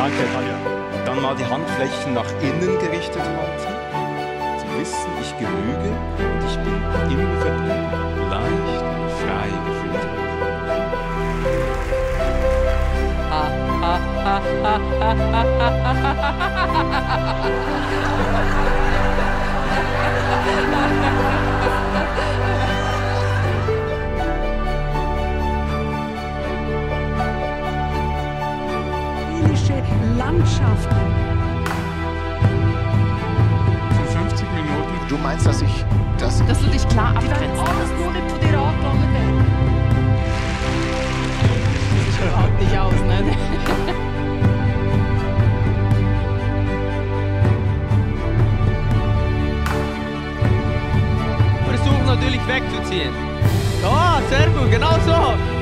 Danke, Talia. Dann mal die Handflächen nach innen gerichtet halten. Sie wissen, ich genüge und ich bin im Vergnügen leicht und frei gefühlt. Seelische Landschaften. 50 Minuten. Du meinst, dass ich das? Dass du dich klar abgrenzt. Die werden alles nur nicht von dir angegangen werden. Das sieht überhaupt nicht aus, ne? Natürlich wegzuziehen. Oh, sehr gut, genau so.